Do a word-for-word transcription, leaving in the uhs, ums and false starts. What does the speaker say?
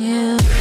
you.